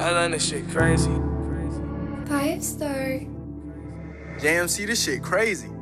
I learned this shit crazy. 5-star. JMC, this shit crazy.